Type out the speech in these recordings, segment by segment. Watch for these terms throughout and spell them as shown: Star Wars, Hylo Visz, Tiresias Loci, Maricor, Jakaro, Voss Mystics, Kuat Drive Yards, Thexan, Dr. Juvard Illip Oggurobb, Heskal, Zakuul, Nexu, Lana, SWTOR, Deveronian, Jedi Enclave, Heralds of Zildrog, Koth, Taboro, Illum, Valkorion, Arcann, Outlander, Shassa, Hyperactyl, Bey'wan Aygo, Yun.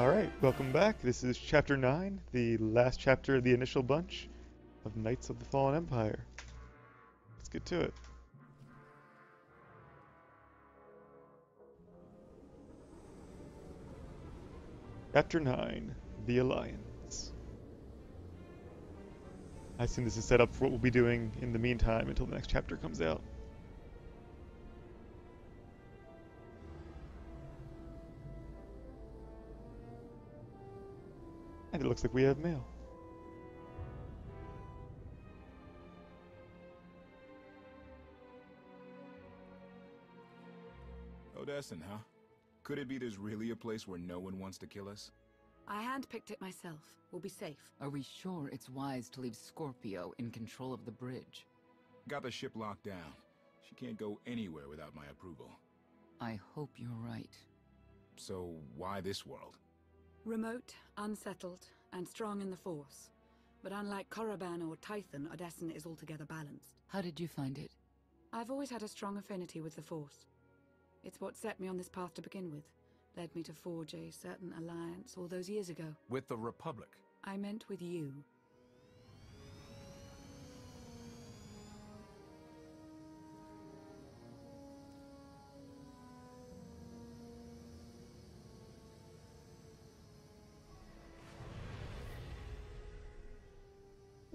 Alright, welcome back. This is Chapter 9, the last chapter of the initial bunch of Knights of the Fallen Empire. Let's get to it. Chapter 9, The Alliance. I assume this is set up for what we'll be doing in the meantime until the next chapter comes out. It looks like we have mail. Odessen, huh? Could it be there's really a place where no one wants to kill us? I handpicked it myself. We'll be safe. Are we sure it's wise to leave Scorpio in control of the bridge? Got the ship locked down. She can't go anywhere without my approval. I hope you're right. So why this world? Remote, unsettled, and strong in the Force. But unlike Korriban or Tython, Odessen is altogether balanced. How did you find it? I've always had a strong affinity with the Force. It's what set me on this path to begin with. Led me to forge a certain alliance all those years ago. With the Republic? I meant with you.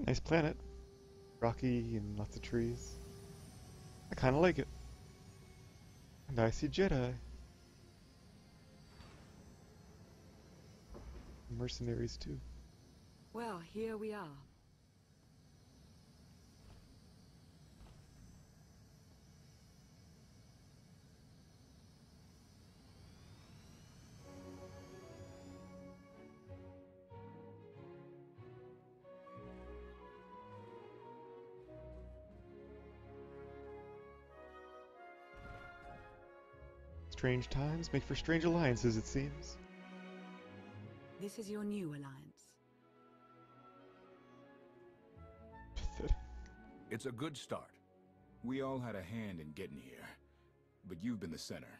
Nice planet. Rocky and lots of trees. I kinda like it. And I see Jedi. Mercenaries too. Well, here we are. Strange times make for strange alliances, it seems. This is your new alliance. Pathetic. It's a good start. We all had a hand in getting here, but you've been the center.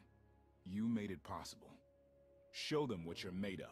You made it possible. Show them what you're made of.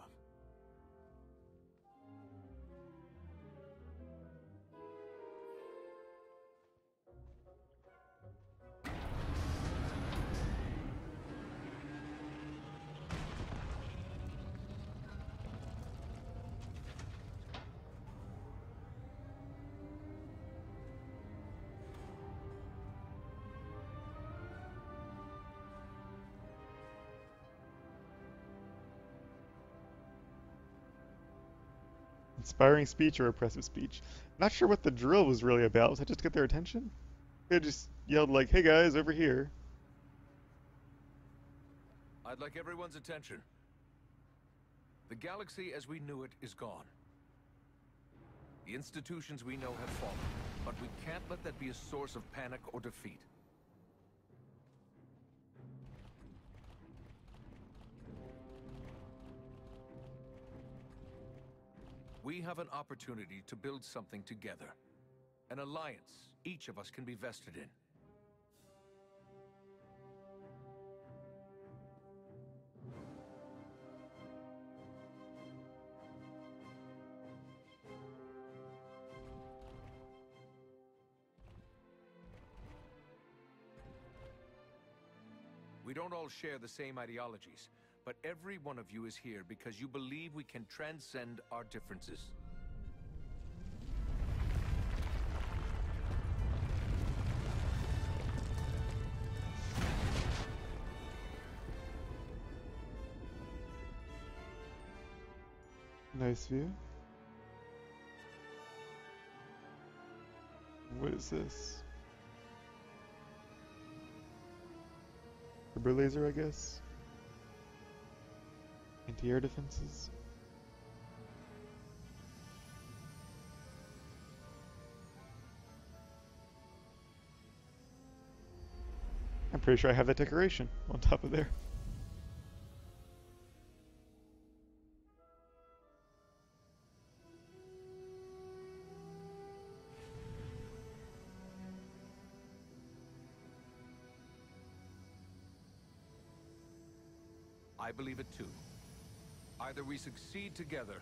Inspiring speech or oppressive speech. Not sure what the drill was really about. Was that just to get their attention? They just yelled like, hey guys, over here. I'd like everyone's attention. The galaxy as we knew it is gone. The institutions we know have fallen, but we can't let that be a source of panic or defeat. We have an opportunity to build something together. An alliance each of us can be vested in. We don't all share the same ideologies. But every one of you is here because you believe we can transcend our differences. Nice view. What is this? Rubber laser, I guess? Anti-air defenses. I'm pretty sure I have that decoration on top of there. I believe it too. Either we succeed together,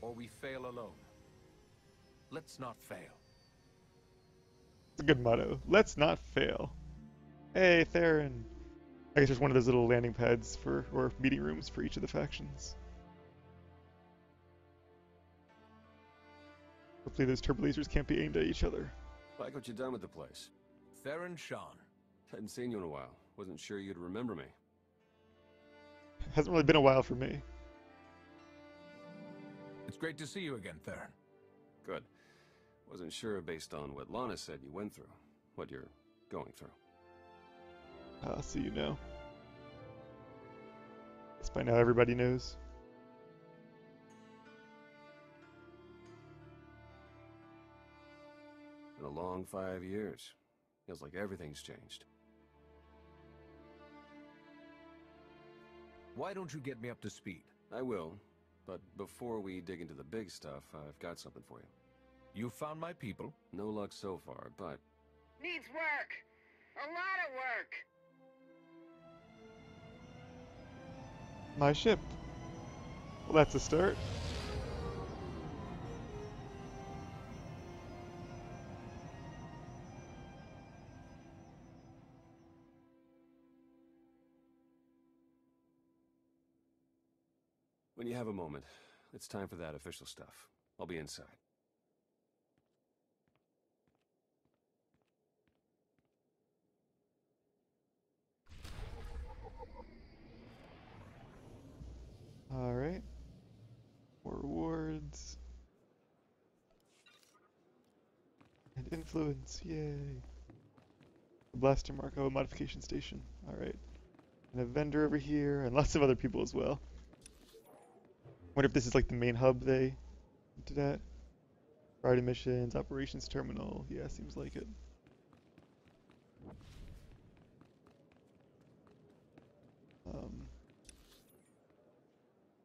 or we fail alone. Let's not fail. It's a good motto. Let's not fail. Hey, Theron. I guess there's one of those little landing pads for, or meeting rooms for each of the factions. Hopefully those turbo lasers can't be aimed at each other. Like what you've done with the place. Theron Shan. Hadn't seen you in a while. Wasn't sure you'd remember me. Hasn't really been a while for me. It's great to see you again, Theron. Good. Wasn't sure based on what Lana said you went through, what you're going through. I'll see you now. Guess by now everybody knows. Been a long 5 years. Feels like everything's changed. Why don't you get me up to speed? I will, but before we dig into the big stuff, I've got something for you. You found my people? No luck so far, but... Needs work! A lot of work! My ship. Well, that's a start. When you have a moment, it's time for that official stuff. I'll be inside. All right. More rewards. And influence, yay. A blaster mark of a modification station. All right. And a vendor over here, and lots of other people as well. Wonder if this is like the main hub they did at. Priority missions, operations terminal. Yeah, seems like it.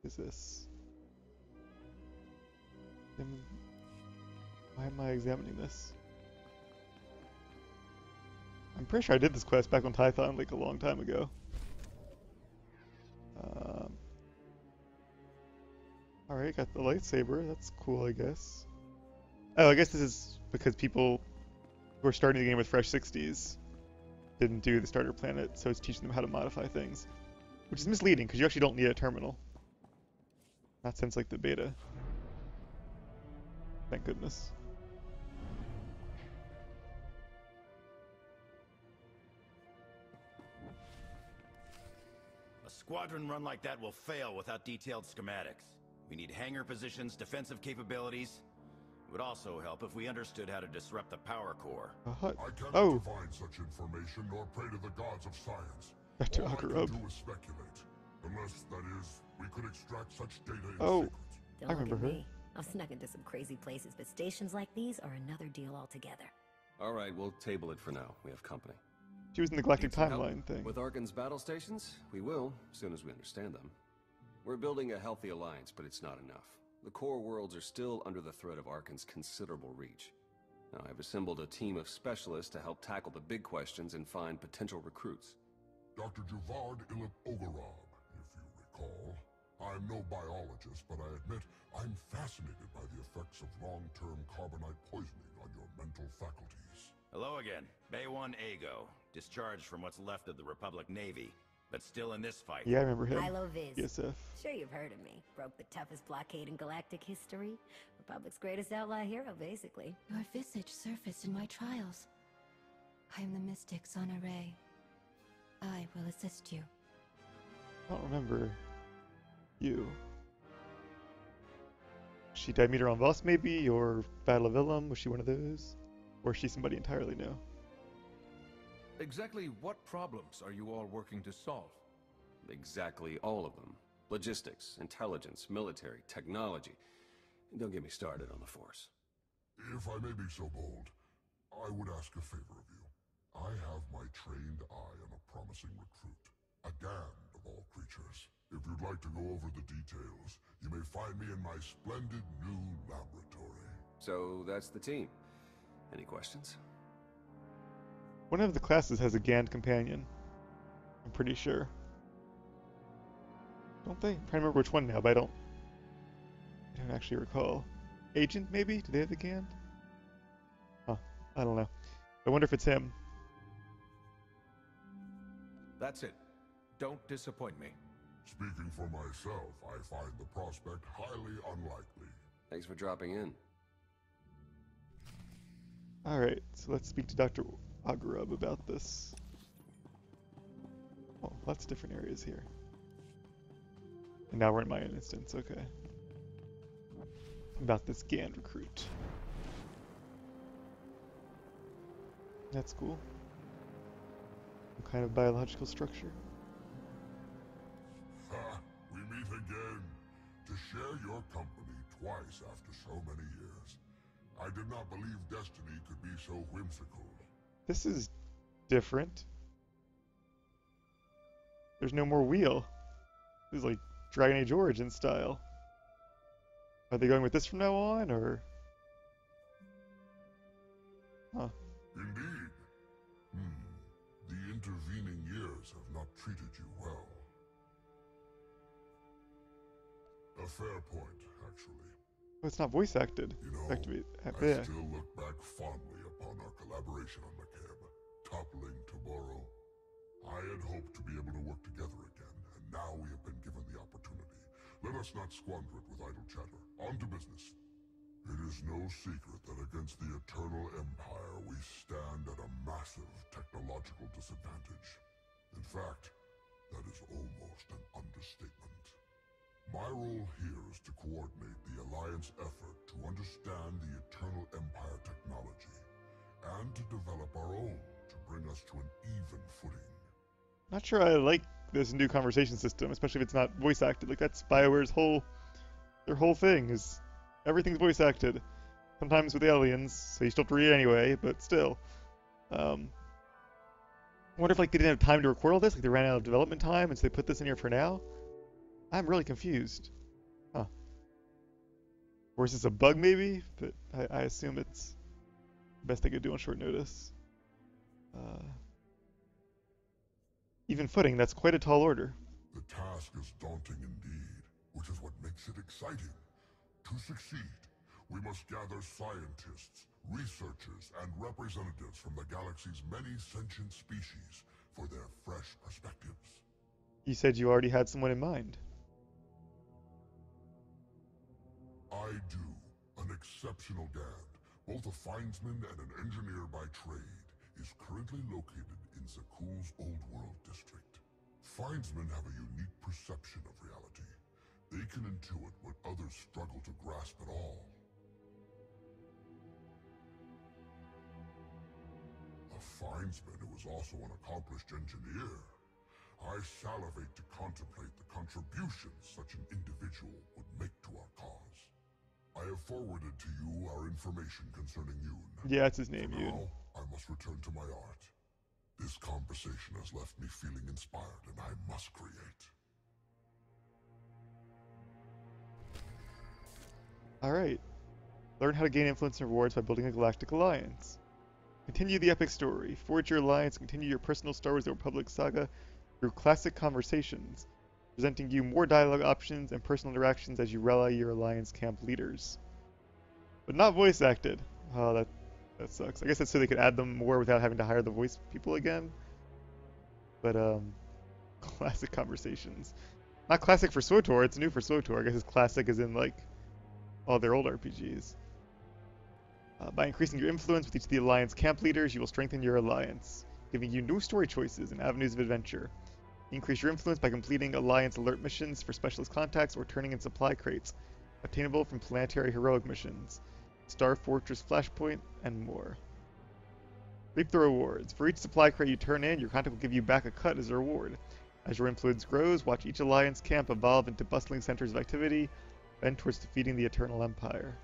Is this? Why am I examining this? I'm pretty sure I did this quest back on Tython like a long time ago. Alright, got the lightsaber. That's cool, I guess. Oh, I guess this is because people who are starting the game with fresh 60s didn't do the starter planet, so it's teaching them how to modify things. Which is misleading, because you actually don't need a terminal. Not since, like, the beta. Thank goodness. A squadron run like that will fail without detailed schematics. We need hangar positions, defensive capabilities. It would also help if we understood how to disrupt the power core. I cannot find such information nor pray to the gods of science. Dr. All I can do is speculate. Unless, that is, we could extract such data in secret. Don't I remember her. I've snuck into some crazy places, but stations like these are another deal altogether. Alright, we'll table it for now. We have company. She was in the Galactic Timeline thing. With Arcann's battle stations? We will, as soon as we understand them. We're building a healthy alliance, but it's not enough. The core worlds are still under the threat of Arcann's considerable reach. Now, I've assembled a team of specialists to help tackle the big questions and find potential recruits. Dr. Juvard Illip Oggurobb, if you recall. I'm no biologist, but I admit I'm fascinated by the effects of long-term carbonite poisoning on your mental faculties. Hello again. Bey'wan Aygo, discharged from what's left of the Republic Navy. But still in this fight. Yeah, I remember him. Hylo Visz. Yes, sir. Sure you've heard of me. Broke the toughest blockade in galactic history. Republic's greatest outlaw hero, basically. Your visage surfaced in my trials. I am the Mystic's honoree. I will assist you. I don't remember you. She died meter on Voss, maybe? Or Battle of Illum? Was she one of those? Or is she somebody entirely new? Exactly what problems are you all working to solve? Exactly all of them. Logistics, intelligence, military, technology. And don't get me started on the Force. If I may be so bold, I would ask a favor of you. I have my trained eye on a promising recruit. A damned of all creatures. If you'd like to go over the details, you may find me in my splendid new laboratory. So that's the team. Any questions? One of the classes has a Gand companion, I'm pretty sure. don't they? I'm trying to remember which one now, but I don't actually recall. Agent, maybe? Do they have the Gand? Huh. I don't know. I wonder if it's him. That's it. Don't disappoint me. Speaking for myself, I find the prospect highly unlikely. Thanks for dropping in. Alright, so let's speak to Dr. Oggurobb about this. Oh, lots of different areas here. And now we're in my own instance, okay. About this Gand recruit. That's cool. Some kind of biological structure. We meet again to share your company twice after so many years. I did not believe destiny could be so whimsical. This is different. There's no more wheel. This is like Dragon Age Origins style. Are they going with this from now on, or? Huh. Indeed. The intervening years have not treated you well. A fair point, actually. Well, it's not voice acted. You know, I still look back fondly upon our collaboration on Makeb, toppling Taboro. I had hoped to be able to work together again, and now we have been given the opportunity. Let us not squander it with idle chatter. On to business. It is no secret that against the Eternal Empire, we stand at a massive technological disadvantage. In fact, that is almost an understatement. My role here is to coordinate the Alliance effort to understand the Eternal Empire technology, and to develop our own to bring us to an even footing. Not sure I like this new conversation system, especially if it's not voice acted. Like, that's BioWare's whole thing is everything's voice acted. Sometimes with aliens, so you still have to read it anyway, but still. I wonder if like they didn't have time to record all this, like they ran out of development time, and so they put this in here for now. I'm really confused. Huh. Or is this a bug maybe? But I assume it's the best they could do on short notice. Even footing, that's quite a tall order. The task is daunting indeed, which is what makes it exciting. To succeed, we must gather scientists, researchers, and representatives from the galaxy's many sentient species for their fresh perspectives. You said you already had someone in mind. I do. An exceptional Gand, both a findsman and an engineer by trade, is currently located in Zakuul's Old World district. Findsmen have a unique perception of reality. They can intuit what others struggle to grasp at all. A findsman who is also an accomplished engineer. I salivate to contemplate the contributions such an individual would make to our cause. I have forwarded to you our information concerning Yun. Yeah, that's his name, Yun. Now, I must return to my art. This conversation has left me feeling inspired, and I must create. Alright. Learn how to gain influence and rewards by building a galactic alliance. Continue the epic story. Forge your alliance. Continue your personal Star Wars The Republic saga through classic conversations, presenting you more dialogue options and personal interactions as you rally your Alliance camp leaders. But not voice acted. Oh, that sucks. I guess that's so they could add them more without having to hire the voice people again. But, classic conversations. Not classic for SWTOR, it's new for SWTOR. I guess it's classic as in, like, all their old RPGs. By increasing your influence with each of the Alliance camp leaders, you will strengthen your Alliance, giving you new story choices and avenues of adventure. Increase your influence by completing Alliance alert missions for specialist contacts or turning in supply crates, obtainable from planetary heroic missions, Star Fortress Flashpoint, and more. Reap the rewards. For each supply crate you turn in, your contact will give you back a cut as a reward. As your influence grows, watch each Alliance camp evolve into bustling centers of activity, bent towards defeating the Eternal Empire.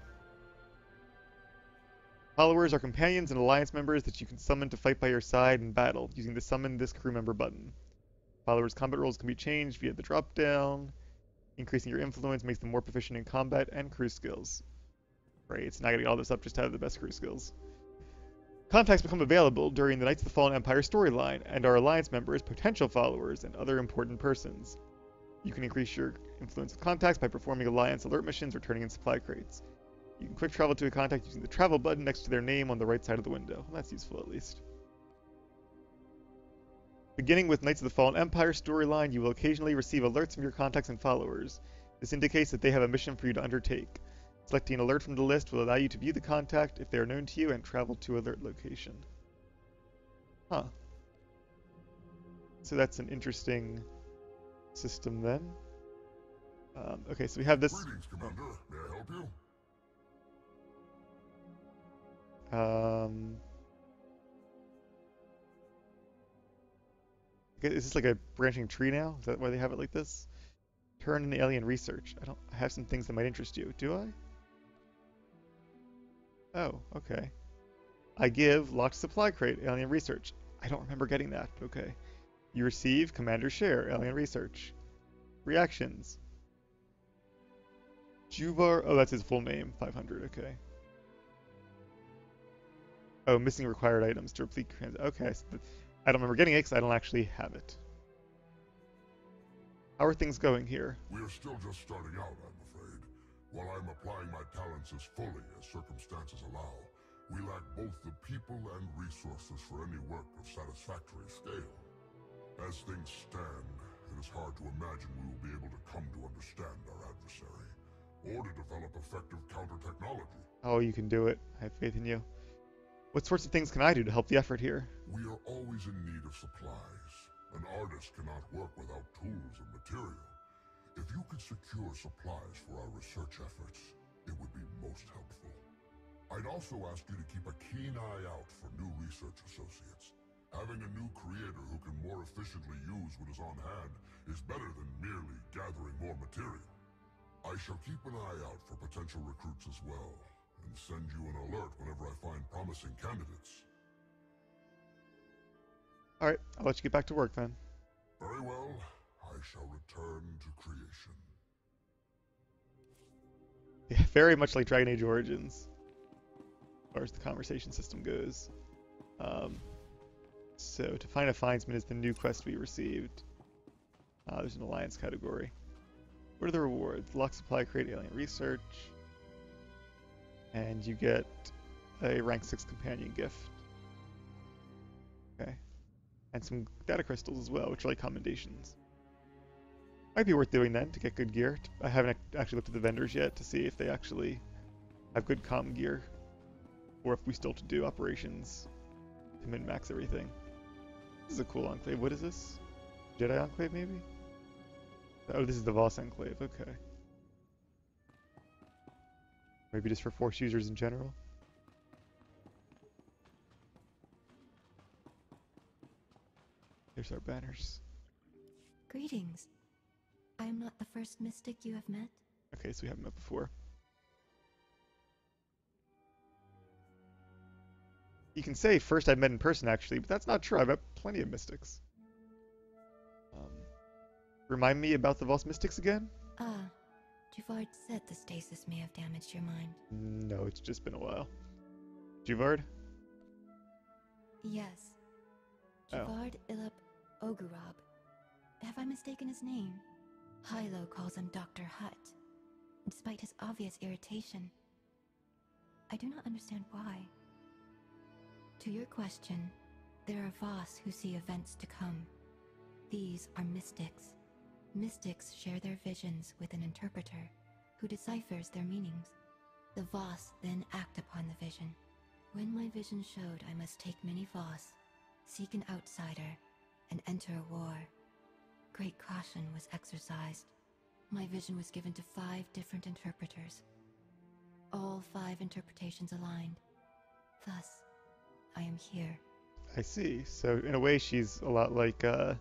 Followers are companions and Alliance members that you can summon to fight by your side in battle, using the Summon This Crew Member button. Followers' combat roles can be changed via the drop-down. Increasing your influence makes them more proficient in combat and crew skills. Right, it's not gonna get all this up just to have the best crew skills. Contacts become available during the Knights of the Fallen Empire storyline, and are Alliance members, potential followers, and other important persons. You can increase your influence with contacts by performing alliance alert missions or turning in supply crates. You can quick travel to a contact using the travel button next to their name on the right side of the window. Well, that's useful at least. Beginning with Knights of the Fallen Empire storyline, you will occasionally receive alerts from your contacts and followers. This indicates that they have a mission for you to undertake. Selecting an alert from the list will allow you to view the contact if they are known to you and travel to alert location. Huh. So that's an interesting system then. Okay, so we have this... Greetings, Commander. May I help you? Is this like a branching tree now? Is that why they have it like this? Turn in alien research. I have some things that might interest you. Do I? Oh, okay. I give locked supply crate alien research. I don't remember getting that. Okay. You receive commander share alien research. Reactions. Juvard. Oh, that's his full name. 500. Okay. Oh, missing required items to replete. Okay, so I don't remember getting it because I don't actually have it. How are things going here? We are still just starting out, I'm afraid. While I'm applying my talents as fully as circumstances allow, we lack both the people and resources for any work of satisfactory scale. As things stand, it is hard to imagine we will be able to come to understand our adversary, or to develop effective counter-technology. Oh, you can do it. I have faith in you. What sorts of things can I do to help the effort here? We are always in need of supplies. An artist cannot work without tools and material. If you could secure supplies for our research efforts, it would be most helpful. I'd also ask you to keep a keen eye out for new research associates. Having a new creator who can more efficiently use what is on hand is better than merely gathering more material. I shall keep an eye out for potential recruits as well, and send you an alert whenever I find promising candidates. Alright, I'll let you get back to work then. Very well. I shall return to creation. Yeah, very much like Dragon Age Origins, as far as the conversation system goes. So, to find a findsman is the new quest we received. There's an alliance category. What are the rewards? Lock supply, create alien research. And you get a rank 6 companion gift. Okay. And some data crystals as well, which are like commendations. Might be worth doing then to get good gear. I haven't actually looked at the vendors yet to see if they actually have good comm gear, or if we still have to do operations to min-max everything. This is a cool enclave. What is this? Jedi Enclave, maybe? Oh, this is the Voss Enclave. Okay. Maybe just for Force users in general. There's our banners. Greetings. I am not the first mystic you have met. Okay, so we haven't met before. You can say first I've met in person, actually, but that's not true. I've met plenty of mystics. Remind me about the Voss Mystics again? Juvard said the stasis may have damaged your mind. No, it's just been a while. Juvard? Yes. Juvard Illip Oggurobb. Have I mistaken his name? Hylo calls him Dr. Hutt, despite his obvious irritation. I do not understand why. To your question, there are Voss who see events to come. These are mystics. Mystics share their visions with an interpreter, who deciphers their meanings. The Voss then act upon the vision. When my vision showed I must take many Voss, seek an outsider, and enter a war, great caution was exercised. My vision was given to 5 different interpreters. All 5 interpretations aligned. Thus, I am here. I see. So, in a way, she's a lot like the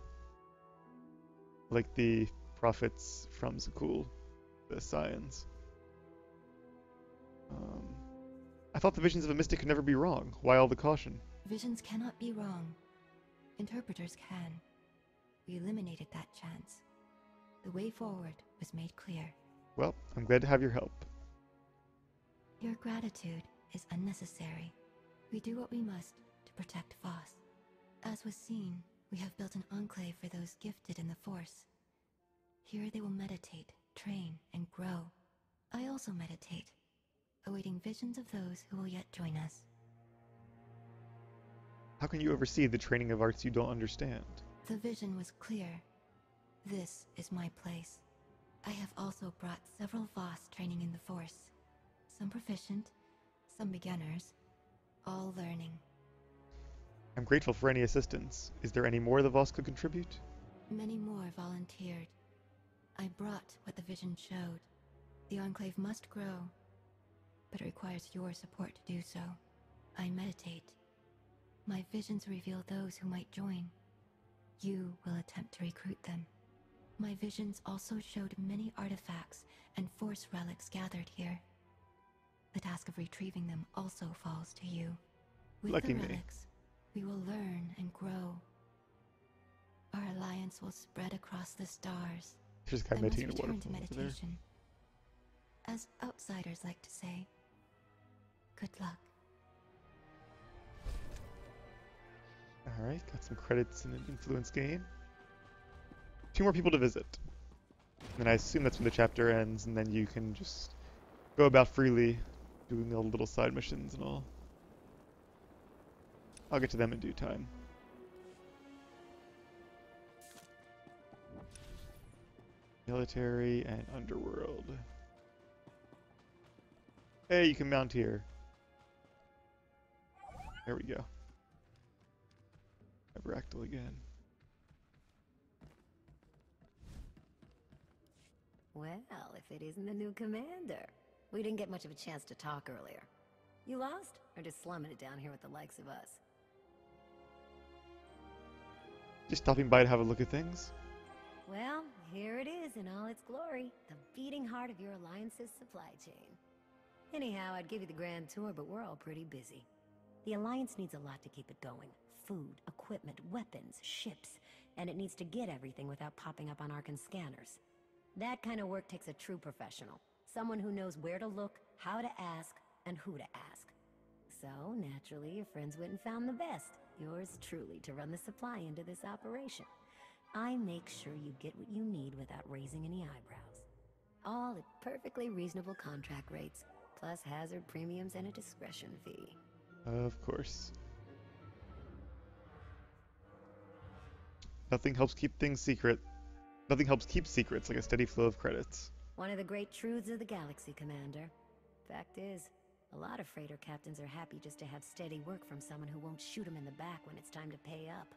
prophets from Zakuul, the Scions. I thought the visions of a mystic could never be wrong. Why all the caution? Visions cannot be wrong. Interpreters can. We eliminated that chance. The way forward was made clear. Well, I'm glad to have your help. Your gratitude is unnecessary. We do what we must to protect Voss. As was seen, we have built an enclave for those gifted in the Force. Here they will meditate, train, and grow. I also meditate, awaiting visions of those who will yet join us. How can you oversee the training of arts you don't understand? The vision was clear. This is my place. I have also brought several Voss training in the Force. Some proficient, some beginners, all learning. I'm grateful for any assistance. Is there any more the Voss could contribute? Many more volunteered. I brought what the vision showed. The Enclave must grow, but it requires your support to do so. I meditate. My visions reveal those who might join. You will attempt to recruit them. My visions also showed many artifacts and Force relics gathered here. The task of retrieving them also falls to you. With Lucky the relics, we will learn and grow. Our alliance will spread across the stars. Just got meditating water to meditation. As outsiders like to say, good luck. Alright, got some credits in an influence game. 2 more people to visit. And then I assume that's when the chapter ends, and then you can just go about freely doing all the little side missions and all. I'll get to them in due time. Military and Underworld. Hey, you can mount here. There we go. Hyperactyl again. Well, if it isn't the new commander. We didn't get much of a chance to talk earlier. You lost? Or just slumming it down here with the likes of us? Just stopping by to have a look at things? Well, here it is in all its glory. The beating heart of your alliance's supply chain. Anyhow, I'd give you the grand tour, but we're all pretty busy. The Alliance needs a lot to keep it going. Food, equipment, weapons, ships. And it needs to get everything without popping up on Arcann scanners. That kind of work takes a true professional. Someone who knows where to look, how to ask, and who to ask. So, naturally, your friends went and found the best. Yours truly to run the supply into this operation. I make sure you get what you need without raising any eyebrows. All at perfectly reasonable contract rates, plus hazard premiums and a discretion fee. Of course. Nothing helps keep things secret. Nothing helps keep secrets like a steady flow of credits. One of the great truths of the galaxy, Commander. Fact is, a lot of freighter captains are happy just to have steady work from someone who won't shoot them in the back when it's time to pay up.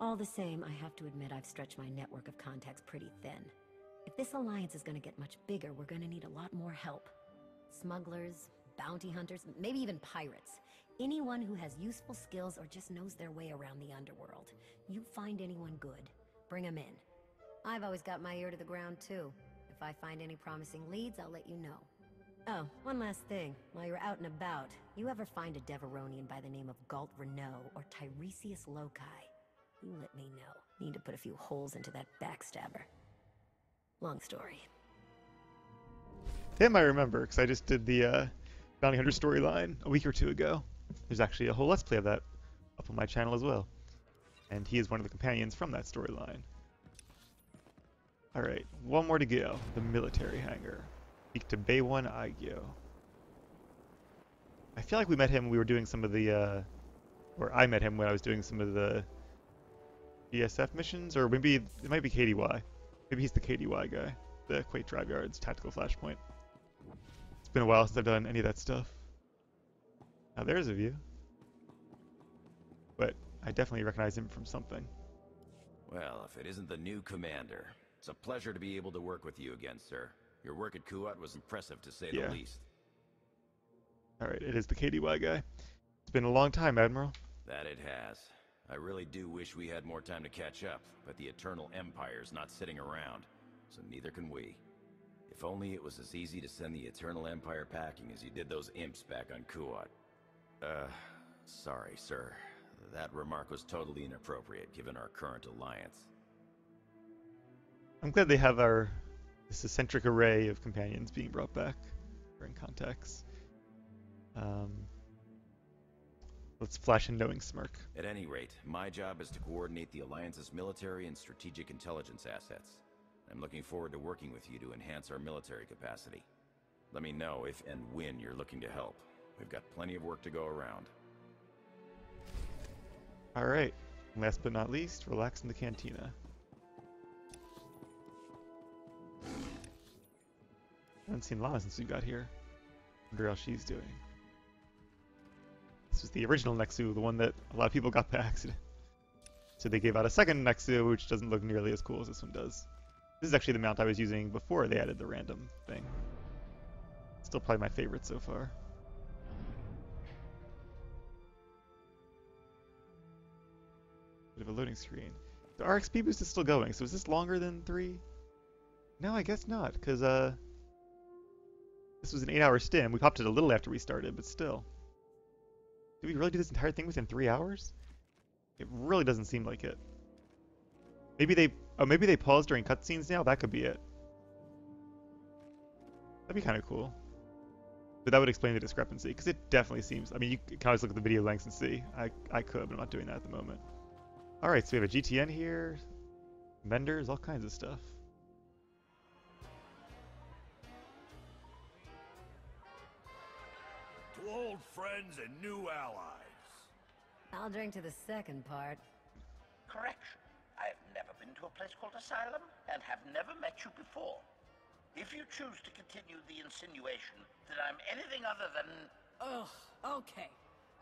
All the same, I have to admit I've stretched my network of contacts pretty thin. If this alliance is going to get much bigger, we're going to need a lot more help. Smugglers, bounty hunters, maybe even pirates. Anyone who has useful skills or just knows their way around the underworld. You find anyone good, bring them in. I've always got my ear to the ground too. If I find any promising leads, I'll let you know. Oh, one last thing. While you're out and about, you ever find a Deveronian by the name of Galt Renault or Tiresias Loci, you let me know. Need to put a few holes into that backstabber. Long story. Damn, I remember, because I just did the Bounty Hunter storyline a week or two ago. There's actually a whole Let's Play of that up on my channel as well. And he is one of the companions from that storyline. Alright, one more to go. The military hangar. Speak to Bey'wan Aygo. I feel like we met him when we were doing some of the... or I met him when I was doing some of the DSF missions, or maybe it might be KDY. Maybe he's the KDY guy. The Kuat Drive Yards, Tactical Flashpoint. It's been a while since I've done any of that stuff. Now there's a view. But I definitely recognize him from something. Well, if it isn't the new commander. It's a pleasure to be able to work with you again, sir. Your work at Kuat was impressive, to say the least. Alright, it is the KDY guy. It's been a long time, Admiral. That it has. I really do wish we had more time to catch up, but the Eternal Empire's not sitting around, so neither can we. If only it was as easy to send the Eternal Empire packing as you did those imps back on Kuat. Sorry, sir. That remark was totally inappropriate, given our current alliance. I'm glad they have this eccentric array of companions being brought back, or in contacts. Let's flash a knowing smirk. At any rate, my job is to coordinate the Alliance's military and strategic intelligence assets. I'm looking forward to working with you to enhance our military capacity. Let me know if and when you're looking to help. We've got plenty of work to go around. Alright, last but not least, relax in the cantina. I haven't seen Lana since we got here. I wonder how she's doing. This was the original Nexu, the one that a lot of people got by accident. So they gave out a second Nexu, which doesn't look nearly as cool as this one does. This is actually the mount I was using before they added the random thing. Still probably my favorite so far. Bit of a loading screen. The RXP boost is still going, so is this longer than 3? No, I guess not, because this was an 8-hour stim. We popped it a little after we started, but still. Did we really do this entire thing within 3 hours? It really doesn't seem like it. Maybe they pause during cutscenes now? That could be it. That'd be kind of cool. But that would explain the discrepancy, because it definitely seems... I mean, you can always look at the video lengths and see. I could, but I'm not doing that at the moment. Alright, so we have a GTN here, vendors, all kinds of stuff. To old friends and new allies. I'll drink to the second part. Correction. I have never been to a place called Asylum, and have never met you before. If you choose to continue the insinuation that I'm anything other than... Ugh, okay.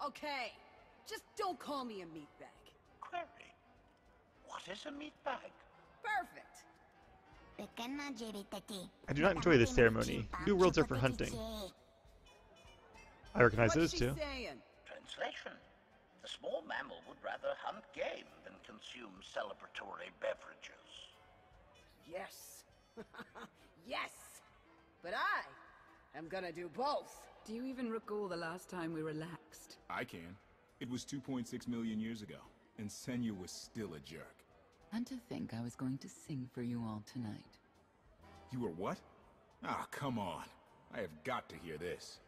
Okay. Just don't call me a meatbag. Query. What is a meatbag? Perfect. I do not enjoy this ceremony. New worlds are for hunting. I recognize those two. Translation. The small mammal would rather hunt game than consume celebratory beverages. Yes. Yes. But I am gonna do both. Do you even recall the last time we relaxed? I can. It was 2.6 million years ago. And Senya was still a jerk. And to think I was going to sing for you all tonight. You were what? Ah, come on. I have got to hear this.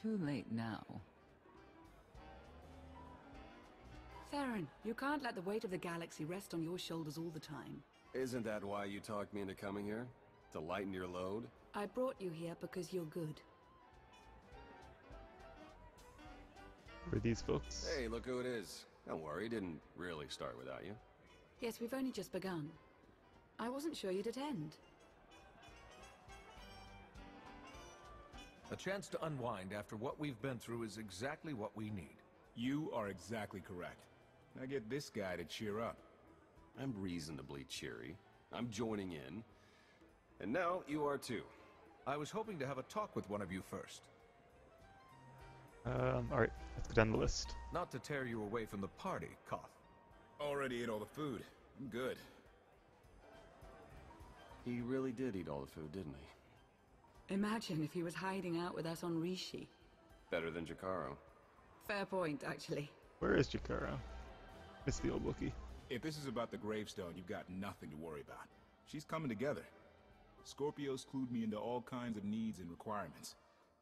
Too late now. Theron, you can't let the weight of the galaxy rest on your shoulders all the time. Isn't that why you talked me into coming here? To lighten your load? I brought you here because you're good. Who are these folks? Hey, look who it is. Don't worry, it didn't really start without you. Yes, we've only just begun. I wasn't sure you'd attend. A chance to unwind after what we've been through is exactly what we need. You are exactly correct. Now get this guy to cheer up. I'm reasonably cheery. I'm joining in. And now you are too. I was hoping to have a talk with one of you first. Alright, let's go down the list. Not to tear you away from the party, Koth. Already ate all the food. I'm good. He really did eat all the food, didn't he? Imagine if he was hiding out with us on Rishi. Better than Jakaro. Fair point, actually. Where is Jakaro? It's the old Wookiee. If this is about the gravestone, you've got nothing to worry about. She's coming together. Scorpio's clued me into all kinds of needs and requirements.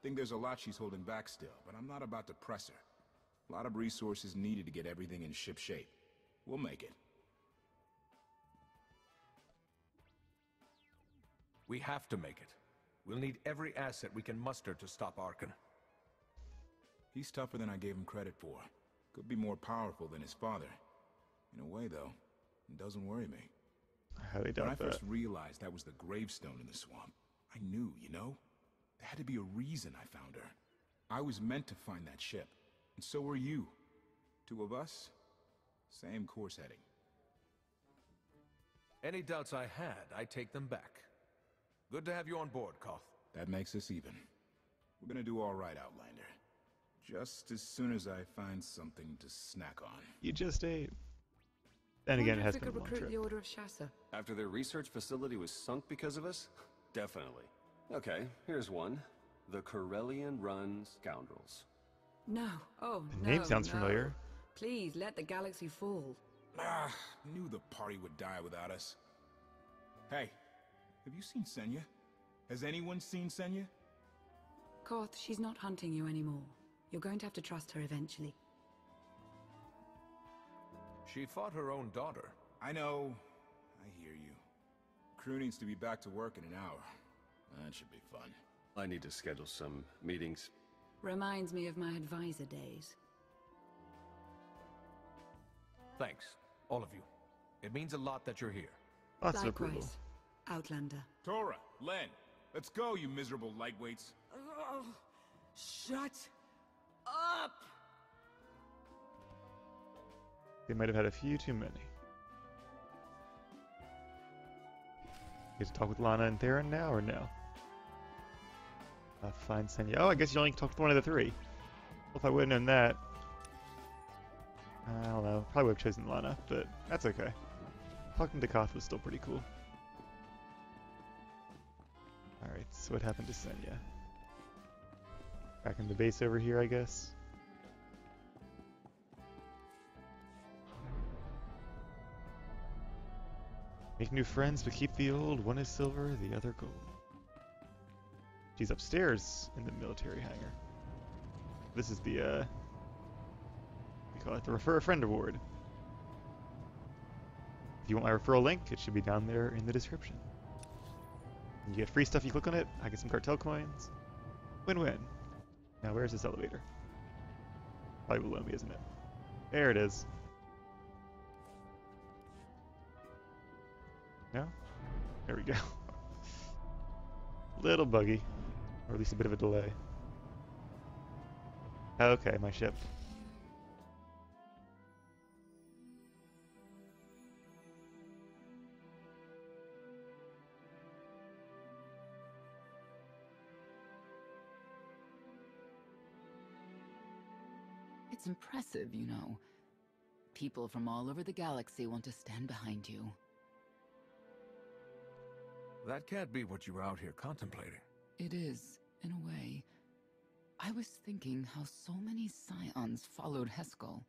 Think there's a lot she's holding back still, but I'm not about to press her. A lot of resources needed to get everything in ship shape. We'll make it. We have to make it. We'll need every asset we can muster to stop Arcann. He's tougher than I gave him credit for. Could be more powerful than his father. In a way, though, it doesn't worry me. I highly doubt that. When I first realized that was the gravestone in the swamp, I knew, you know? There had to be a reason I found her. I was meant to find that ship, and so were you. Two of us, same course heading. Any doubts I had, I take them back. Good to have you on board, Koth. That makes us even. We're gonna do all right, Outlander. Just as soon as I find something to snack on. You just ate. And again, it has been a long trip. The Order of Shassa. After their research facility was sunk because of us? Definitely. Okay, here's one. The Corellian-run scoundrels. No, oh no. The name sounds familiar. Please, let the galaxy fall. Ah, knew the party would die without us. Hey, have you seen Senya? Has anyone seen Senya? Koth, she's not hunting you anymore. You're going to have to trust her eventually. She fought her own daughter. I know. I hear you. Crew needs to be back to work in an hour. That should be fun. I need to schedule some meetings. Reminds me of my advisor days. Thanks, all of you. It means a lot that you're here. Lots of approval. Outlander. Tora, Len, let's go, you miserable lightweights. Oh, shut up! They might have had a few too many. Get to talk with Lana and Theron now, or no? I'll find Senya. Oh, I guess you only talked to one of the three. Well, if I would have known that, I don't know. Probably would have chosen Lana, but that's okay. Talking to Koth was still pretty cool. Alright, so what happened to Senya? Back in the base over here, I guess. Make new friends, but keep the old. One is silver, the other gold. She's upstairs in the military hangar. This is the, we call it the Refer a Friend Award. If you want my referral link, it should be down there in the description. You get free stuff, you click on it, I get some cartel coins. Win-win. Now where's this elevator? Probably below me, isn't it? There it is. No? There we go. Little buggy. Or at least a bit of a delay. Okay, my ship. It's impressive, you know. People from all over the galaxy want to stand behind you. That can't be what you were out here contemplating. It is, in a way. I was thinking how so many Scions followed Heskal.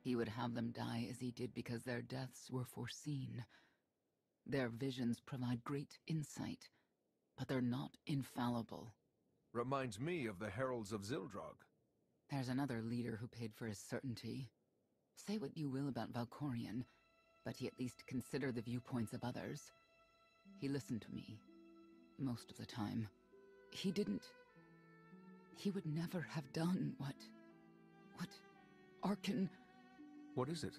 He would have them die as he did because their deaths were foreseen. Their visions provide great insight, but they're not infallible. Reminds me of the Heralds of Zildrog. There's another leader who paid for his certainty. Say what you will about Valkorion, but he at least considered the viewpoints of others. He listened to me. Most of the time. He didn't... He would never have done what... Arcann... What is it?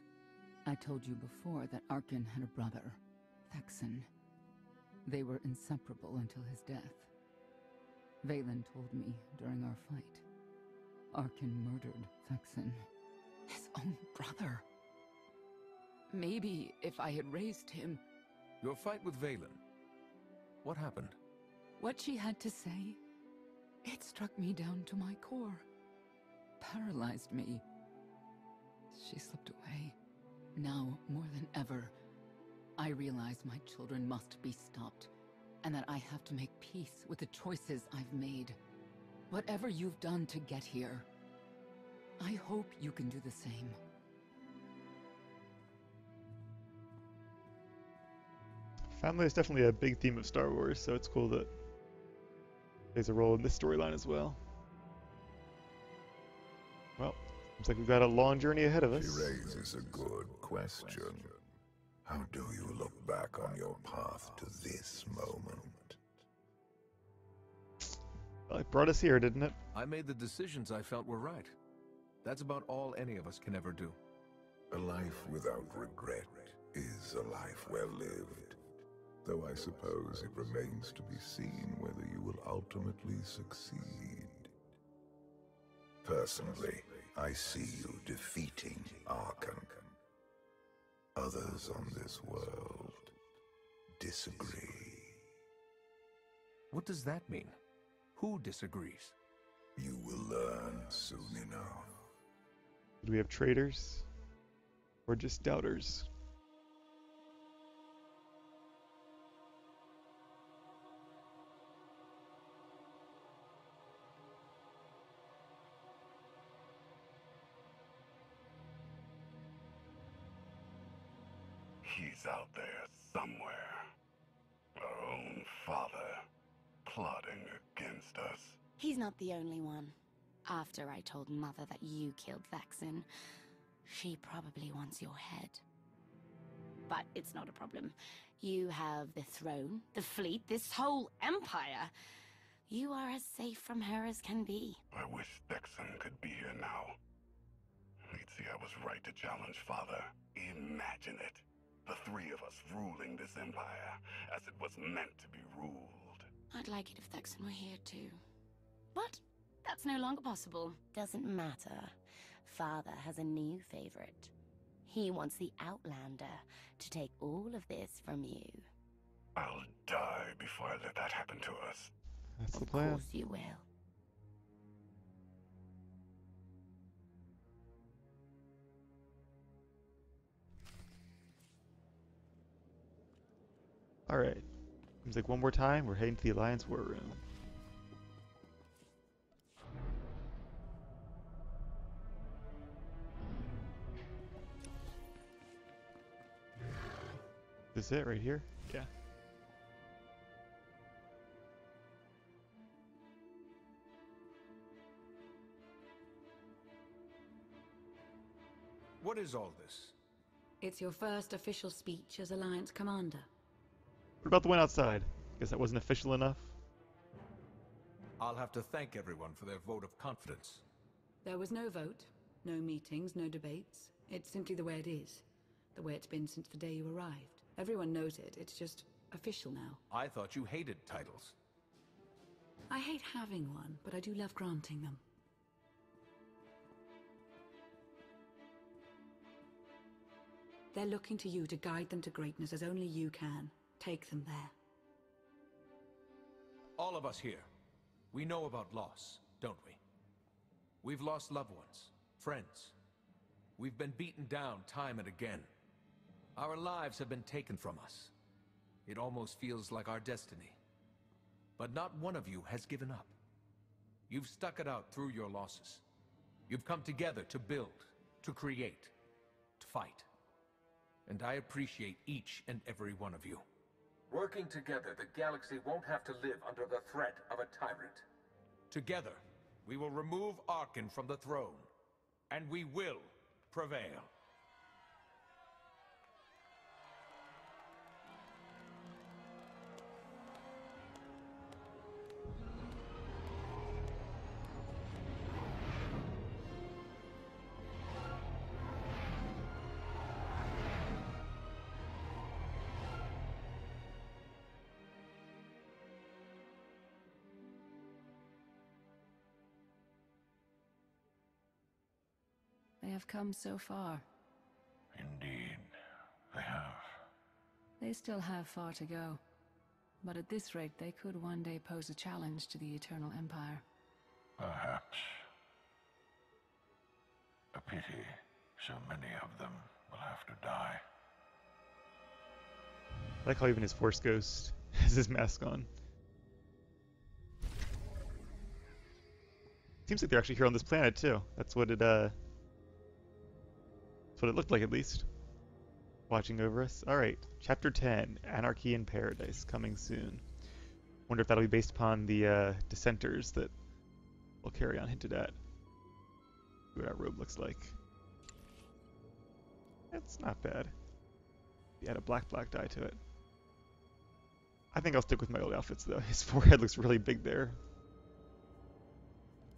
I told you before that Arcann had a brother, Thexan. They were inseparable until his death. Vaylin told me during our fight. Arcann murdered Thexan. His own brother. Maybe if I had raised him... Your fight with Vaylin. What happened? What she had to say? It struck me down to my core. Paralyzed me. She slipped away. Now, more than ever, I realize my children must be stopped, and that I have to make peace with the choices I've made. Whatever you've done to get here, I hope you can do the same. Family is definitely a big theme of Star Wars, so it's cool that there's a role in this storyline as well. Well, looks like we've got a long journey ahead of us. She raises a good question. How do you look back on your path to this moment? Well, it brought us here, didn't it? I made the decisions I felt were right. That's about all any of us can ever do. A life without regret is a life well lived. Though I suppose it remains to be seen whether you will ultimately succeed. Personally, I see you defeating Arcann. Others on this world disagree. What does that mean? Who disagrees? You will learn soon enough. Do we have traitors? Or just doubters? He's out there somewhere. Our own father, plotting against us. He's not the only one. After I told Mother that you killed Thexan, she probably wants your head. but it's not a problem. You have the throne, the fleet, this whole empire. You are as safe from her as can be. I wish Thexan could be here now. He'd see I was right to challenge Father. Imagine it. The three of us ruling this empire as it was meant to be ruled. I'd like it if Thexan were here too. But that's no longer possible. Doesn't matter. Father has a new favorite. He wants the Outlander to take all of this from you. I'll die before I let that happen to us. That's the plan. Of course you will. Alright. Seems like one more time, we're heading to the Alliance War Room. This is it right here? Yeah. What is all this? It's your first official speech as Alliance Commander. What about the one outside? Guess that wasn't official enough. I'll have to thank everyone for their vote of confidence. There was no vote, no meetings, no debates. It's simply the way it is. The way it's been since the day you arrived. Everyone knows it. It's just official now. I thought you hated titles. I hate having one, but I do love granting them. They're looking to you to guide them to greatness as only you can. Take them there. All of us here, we know about loss, don't we? We've lost loved ones, friends. We've been beaten down time and again. Our lives have been taken from us. It almost feels like our destiny. But not one of you has given up. You've stuck it out through your losses. You've come together to build, to create, to fight. And I appreciate each and every one of you. Working together, the galaxy won't have to live under the threat of a tyrant. Together, we will remove Arcann from the throne. And we will prevail. Have come so far. Indeed, they have. They still have far to go, but at this rate they could one day pose a challenge to the Eternal Empire. Perhaps. A pity so many of them will have to die. I like how even his Force Ghost has his mask on. Seems like they're actually here on this planet too. That's what it what it looked like, at least, watching over us. All right, Chapter 10, Anarchy in Paradise, coming soon. Wonder if that'll be based upon the dissenters that will carry on hinted at. What our robe looks like. That's not bad. You add a black dye to it. I think I'll stick with my old outfits though. His forehead looks really big there.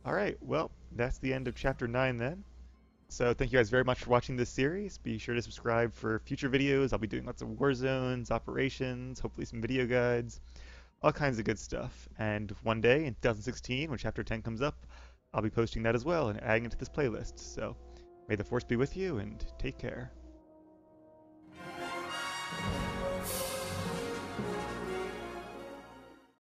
All right, well, that's the end of Chapter 9 then. So thank you guys very much for watching this series. Be sure to subscribe for future videos. I'll be doing lots of war zones, operations, hopefully some video guides, all kinds of good stuff. And one day in 2016, when Chapter 10 comes up, I'll be posting that as well and adding it to this playlist. So may the Force be with you and take care.